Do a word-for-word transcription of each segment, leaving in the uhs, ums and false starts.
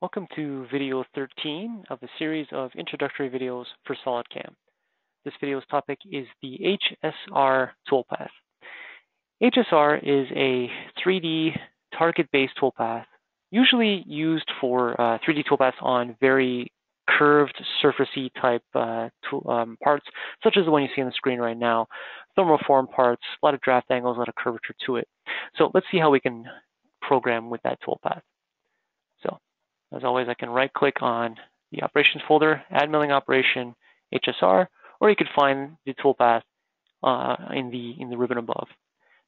Welcome to video thirteen of the series of introductory videos for SolidCAM. This video's topic is the H S R toolpath. H S R is a three D target-based toolpath, usually used for uh, three D toolpaths on very curved, surfacey type uh, tool, um, parts, such as the one you see on the screen right now. Thermoform parts, a lot of draft angles, a lot of curvature to it. So let's see how we can program with that toolpath. So, as always, I can right-click on the operations folder, add milling operation, H S R, or you could find the toolpath uh, in the in the ribbon above.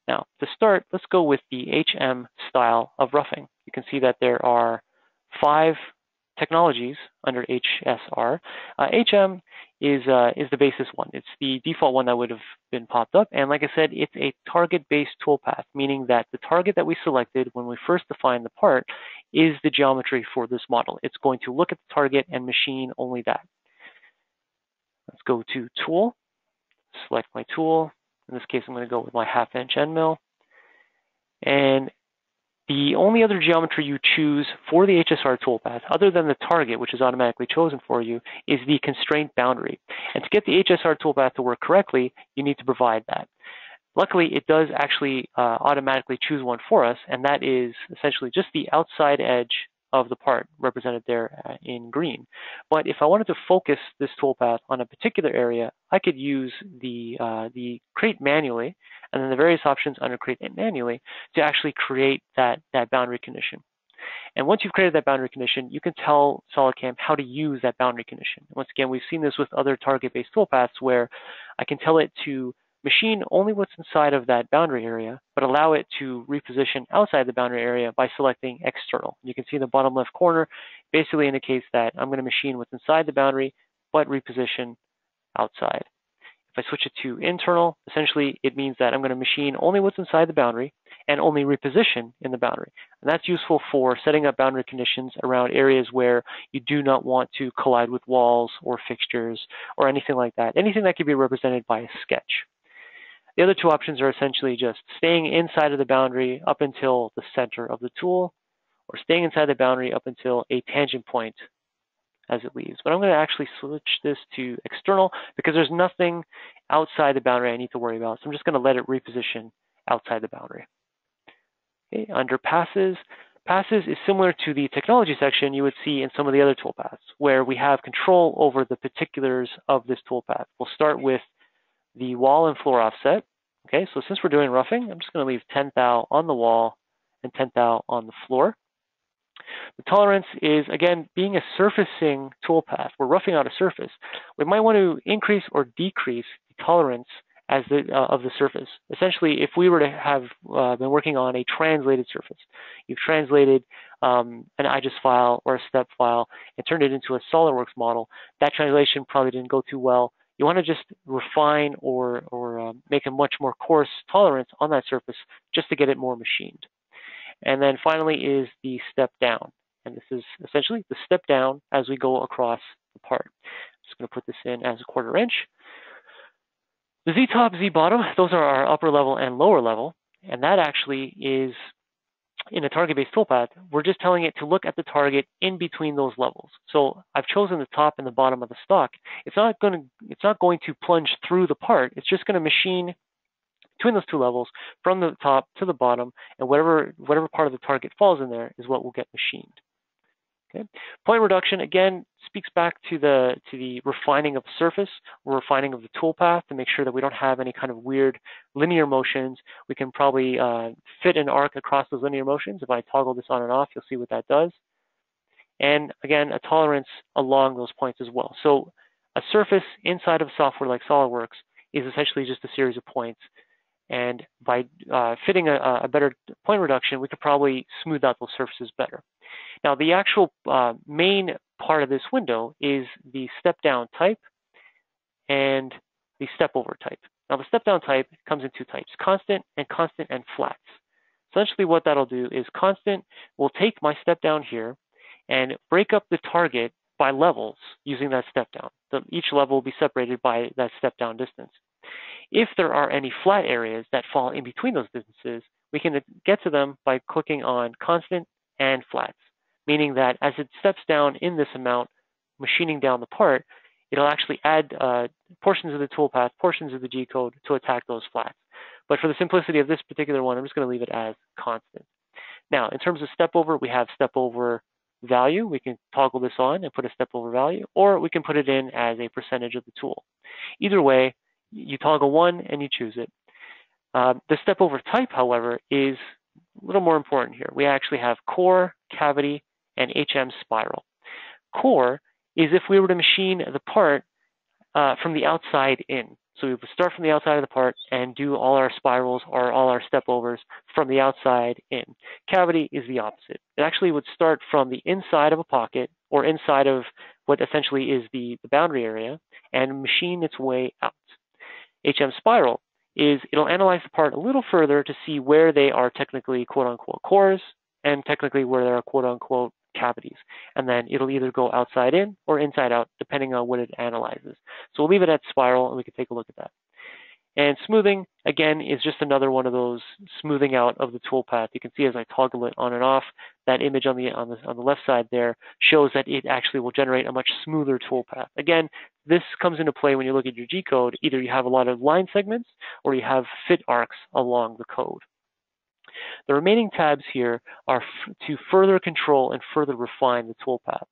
Now, to start, let's go with the H M style of roughing. You can see that there are five technologies under H S R. Uh, H M is uh, is the basis one. It's the default one that would have been popped up. And like I said, it's a target-based toolpath, meaning that the target that we selected when we first defined the part is the geometry for this model. It's going to look at the target and machine only that. Let's go to Tool, select my tool. In this case, I'm going to go with my half-inch end mill. And the only other geometry you choose for the H S R toolpath, other than the target, which is automatically chosen for you, is the constraint boundary. And to get the H S R toolpath to work correctly, you need to provide that. Luckily, it does actually uh, automatically choose one for us, and that is essentially just the outside edge of the part represented there in green. But if I wanted to focus this toolpath on a particular area, I could use the, uh, the create manually, and then the various options under create manually to actually create that, that boundary condition. And once you've created that boundary condition, you can tell SolidCAM how to use that boundary condition. Once again, we've seen this with other target-based toolpaths where I can tell it to machine only what's inside of that boundary area, but allow it to reposition outside the boundary area by selecting external. You can see in the bottom left corner basically indicates that I'm going to machine what's inside the boundary, but reposition outside. If I switch it to internal, essentially it means that I'm going to machine only what's inside the boundary and only reposition in the boundary. And that's useful for setting up boundary conditions around areas where you do not want to collide with walls or fixtures or anything like that, anything that can be represented by a sketch. The other two options are essentially just staying inside of the boundary up until the center of the tool, or staying inside the boundary up until a tangent point as it leaves. But I'm going to actually switch this to external because there's nothing outside the boundary I need to worry about. So I'm just going to let it reposition outside the boundary. Okay, under passes, passes is similar to the technology section you would see in some of the other toolpaths where we have control over the particulars of this toolpath. We'll start with the wall and floor offset. Okay, so since we're doing roughing, I'm just going to leave ten thou on the wall and ten thou on the floor. The tolerance is, again, being a surfacing toolpath. We're roughing out a surface. We might want to increase or decrease the tolerance as the, uh, of the surface. Essentially, if we were to have uh, been working on a translated surface, you've translated um, an I G E S file or a STEP file and turned it into a SOLIDWORKS model, that translation probably didn't go too well. You want to just refine or, or um, make a much more coarse tolerance on that surface just to get it more machined. And then finally is the step down. And this is essentially the step down as we go across the part. I'm just going to put this in as a quarter inch. The Z top, Z bottom, those are our upper level and lower level. And that actually is in a target-based toolpath, we're just telling it to look at the target in between those levels. So I've chosen the top and the bottom of the stock. It's not going to, it's not going to plunge through the part. It's just going to machine between those two levels from the top to the bottom, and whatever, whatever part of the target falls in there is what will get machined. Okay. Point reduction, again, speaks back to the, to the refining of the surface or refining of the toolpath to make sure that we don't have any kind of weird linear motions. We can probably uh, fit an arc across those linear motions. If I toggle this on and off, you'll see what that does. And again, a tolerance along those points as well. So a surface inside of software like SolidWorks is essentially just a series of points. And by uh, fitting a, a better point reduction, we could probably smooth out those surfaces better. Now, the actual uh, main part of this window is the step down type and the step over type. Now, the step down type comes in two types, constant and constant and flats. Essentially, what that'll do is constant will take my step down here and break up the target by levels using that step down. So each level will be separated by that step down distance. If there are any flat areas that fall in between those distances, we can get to them by clicking on constant and flats. meaning that as it steps down in this amount, machining down the part, it'll actually add uh, portions of the toolpath, portions of the G-code to attack those flats. But for the simplicity of this particular one, I'm just going to leave it as constant. Now, in terms of step over, we have step over value. We can toggle this on and put a step over value, or we can put it in as a percentage of the tool. Either way, you toggle one and you choose it. Uh, the step over type, however, is a little more important here. We actually have core, cavity, and H M spiral. Core is if we were to machine the part uh, from the outside in. So we would start from the outside of the part and do all our spirals or all our step overs from the outside in. Cavity is the opposite. It actually would start from the inside of a pocket or inside of what essentially is the, the boundary area and machine its way out. H M spiral is it'll analyze the part a little further to see where they are technically quote-unquote cores and technically where there are quote-unquote cavities. And then it'll either go outside in or inside out, depending on what it analyzes. So we'll leave it at spiral and we can take a look at that. And smoothing, again, is just another one of those smoothing out of the toolpath. You can see as I toggle it on and off, that image on the, on the, on the left side there shows that it actually will generate a much smoother toolpath. Again, this comes into play when you look at your G-code. Either you have a lot of line segments or you have fit arcs along the code. The remaining tabs here are to further control and further refine the toolpath.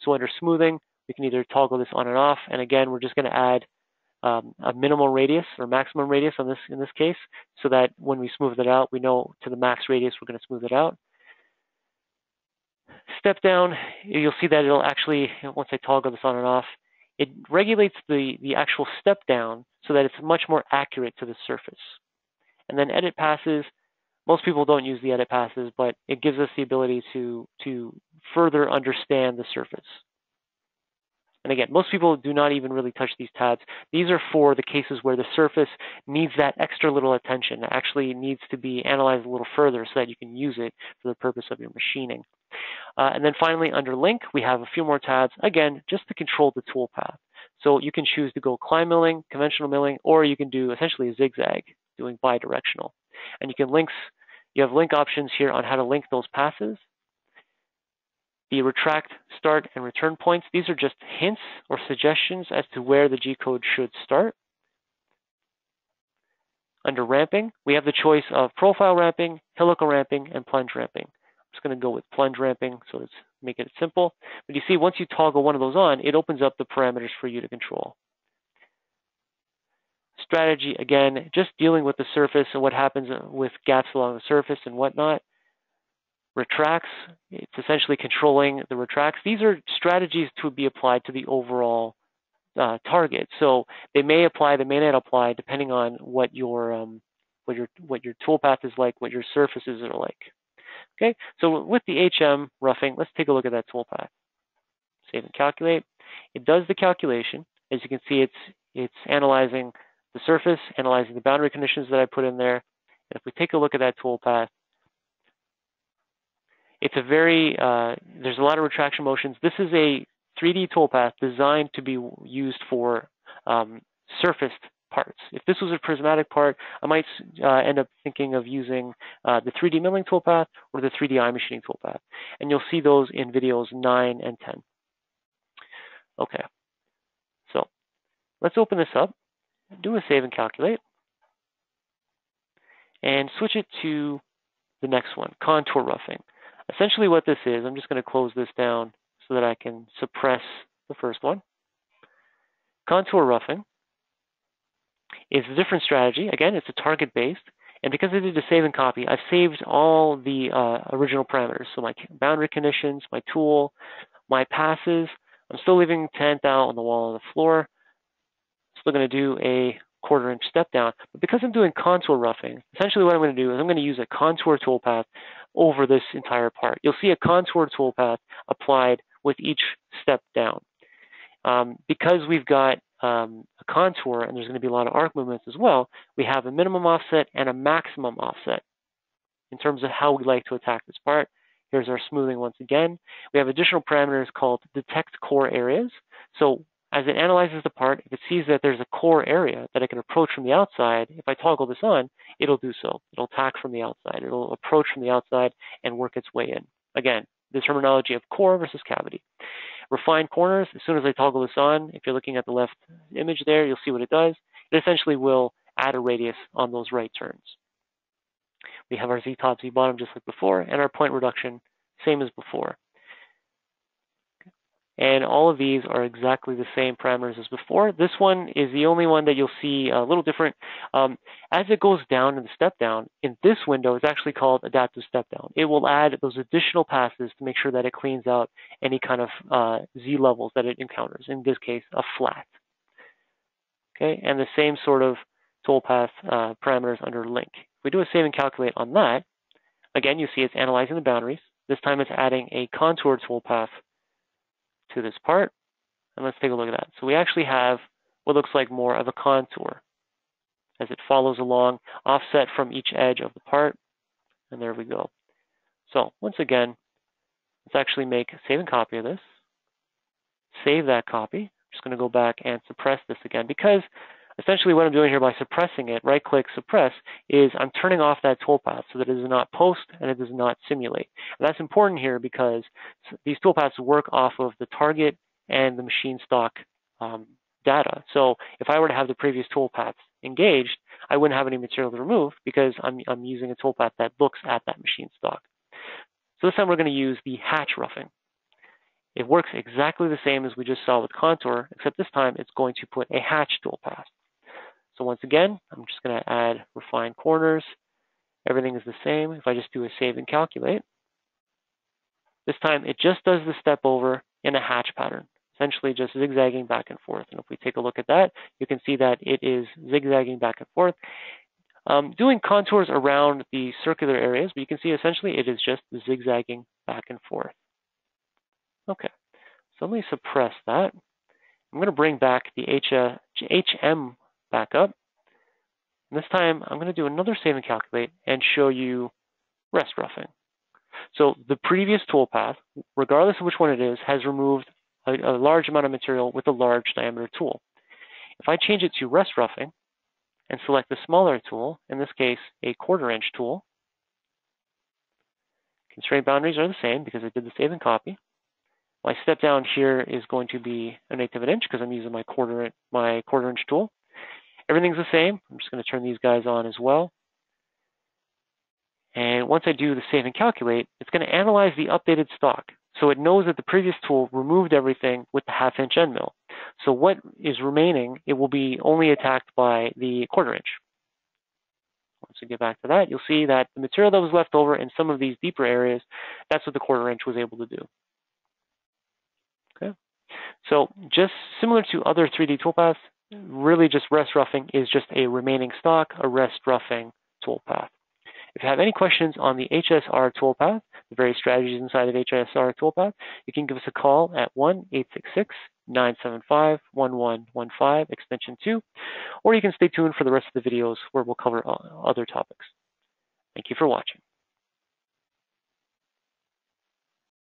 So under smoothing, we can either toggle this on and off, and again, we're just going to add um, a minimal radius or maximum radius on this, in this case, so that when we smooth it out, we know to the max radius we're going to smooth it out. Step down, you'll see that it'll actually, once I toggle this on and off, it regulates the, the actual step down so that it's much more accurate to the surface. And then edit passes. Most people don't use the edit passes, but it gives us the ability to, to further understand the surface. And again, most people do not even really touch these tabs. These are for the cases where the surface needs that extra little attention, that actually needs to be analyzed a little further so that you can use it for the purpose of your machining. Uh, and then finally, under link, we have a few more tabs, again, just to control the toolpath. So you can choose to go climb milling, conventional milling, or you can do essentially a zigzag, doing bidirectional. And you can links, you have link options here on how to link those passes. The retract, start, and return points, these are just hints or suggestions as to where the G-code should start. Under ramping, we have the choice of profile ramping, helical ramping, and plunge ramping. I'm just going to go with plunge ramping, so let's make it simple. But you see, once you toggle one of those on, it opens up the parameters for you to control. Strategy, again, just dealing with the surface and what happens with gaps along the surface and whatnot. Retracts, it's essentially controlling the retracts. These are strategies to be applied to the overall uh, target. So they may apply, they may not apply, depending on what your, um, what your, what your toolpath is like, what your surfaces are like. Okay, so with the H M roughing, let's take a look at that toolpath. Save and calculate. It does the calculation. As you can see, it's it's analyzing the surface, analyzing the boundary conditions that I put in there. And if we take a look at that toolpath, it's a very, uh, there's a lot of retraction motions. This is a three D toolpath designed to be used for um, surfaced parts. If this was a prismatic part, I might uh, end up thinking of using uh, the three D milling toolpath or the three D iMachining toolpath. And you'll see those in videos nine and ten. Okay, so let's open this up. Do a save and calculate, and switch it to the next one, contour roughing. Essentially what this is, I'm just going to close this down so that I can suppress the first one. Contour roughing is a different strategy. Again, it's a target-based, and because I did a save and copy, I've saved all the uh, original parameters, so my boundary conditions, my tool, my passes. I'm still leaving tenth out on the wall and the floor. Still going to do a quarter inch step down, but because I'm doing contour roughing, essentially what I'm going to do is I'm going to use a contour toolpath over this entire part. You'll see a contour toolpath applied with each step down. Um, because we've got um, a contour and there's going to be a lot of arc movements as well, we have a minimum offset and a maximum offset in terms of how we like to attack this part. Here's our smoothing once again. We have additional parameters called detect core areas. So as it analyzes the part, if it sees that there's a core area that I can approach from the outside, if I toggle this on, it'll do so. It'll attack from the outside. It'll approach from the outside and work its way in. Again, the terminology of core versus cavity. Refined corners, as soon as I toggle this on, if you're looking at the left image there, you'll see what it does. It essentially will add a radius on those right turns. We have our Z top, Z bottom just like before, and our point reduction, same as before. And all of these are exactly the same parameters as before. This one is the only one that you'll see a little different. Um, as it goes down in the step down, in this window, it's actually called adaptive step down. It will add those additional passes to make sure that it cleans out any kind of uh, Z levels that it encounters, in this case, a flat. Okay, and the same sort of toolpath uh, parameters under link. If we do a save and calculate on that, again, you see it's analyzing the boundaries. This time it's adding a contour toolpath to this part, and let's take a look at that. So we actually have what looks like more of a contour as it follows along, offset from each edge of the part, and there we go. So once again, let's actually make a save and copy of this, save that copy. I'm just going to go back and suppress this again, because essentially what I'm doing here by suppressing it, right click suppress, is I'm turning off that toolpath so that it does not post and it does not simulate. And that's important here because these toolpaths work off of the target and the machine stock um, data. So if I were to have the previous toolpaths engaged, I wouldn't have any material to remove because I'm, I'm using a toolpath that looks at that machine stock. So this time we're going to use the hatch roughing. It works exactly the same as we just saw with contour, except this time it's going to put a hatch toolpath. So once again, I'm just going to add refine corners. Everything is the same. If I just do a save and calculate, this time it just does the step over in a hatch pattern, essentially just zigzagging back and forth. And if we take a look at that, you can see that it is zigzagging back and forth, um, doing contours around the circular areas, but you can see essentially it is just zigzagging back and forth. Okay, so let me suppress that. I'm going to bring back the H M back up. And this time I'm going to do another save and calculate and show you rest roughing. So the previous toolpath, regardless of which one it is, has removed a, a large amount of material with a large diameter tool. If I change it to rest roughing and select the smaller tool, in this case a quarter inch tool, constraint boundaries are the same because I did the save and copy. My step down here is going to be an eighth of an inch because I'm using my quarter my quarter inch tool. Everything's the same. I'm just going to turn these guys on as well. And once I do the save and calculate, it's going to analyze the updated stock. So it knows that the previous tool removed everything with the half inch end mill. So what is remaining, it will be only attacked by the quarter inch. Once we get back to that, you'll see that the material that was left over in some of these deeper areas, that's what the quarter inch was able to do. Okay. So just similar to other three D toolpaths, really just rest roughing is just a remaining stock, a rest roughing toolpath. If you have any questions on the H S R toolpath, the various strategies inside of H S R toolpath, you can give us a call at one eight six six, nine seven five, one one one five, extension two, or you can stay tuned for the rest of the videos where we'll cover other topics. Thank you for watching.